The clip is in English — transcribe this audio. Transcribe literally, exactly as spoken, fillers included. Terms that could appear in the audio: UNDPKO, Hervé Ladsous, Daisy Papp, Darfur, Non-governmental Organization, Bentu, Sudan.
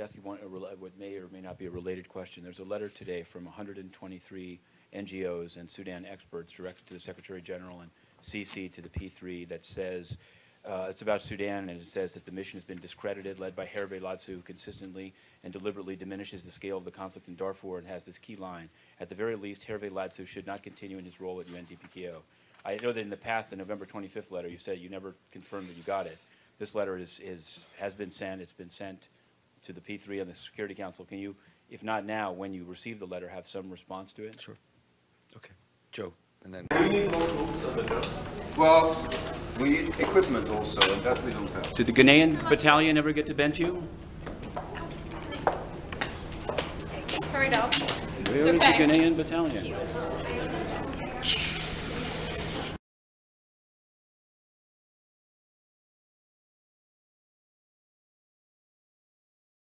Asking one, what may or may not be a related question. There's a letter today from one hundred twenty-three N G Os and Sudan experts directed to the Secretary General and C C to the P three that says, uh, it's about Sudan, and it says that the mission has been discredited, led by Hervé Ladsous, who consistently and deliberately diminishes the scale of the conflict in Darfur, and has this key line: at the very least, Hervé Ladsous should not continue in his role at U N D P K O. I know that in the past, the November twenty-fifth letter, you said you never confirmed that you got it. This letter is, is, has been sent, it's been sent to the P three and the Security Council. Can you, if not now, when you receive the letter, have some response to it? Sure. Okay. Joe, and then... Do we need more troops on the ground? Well, we need equipment also, and that we don't have. Did the Ghanaian battalion ever get to Bentu? Sorry, no. Where is the Ghanaian battalion?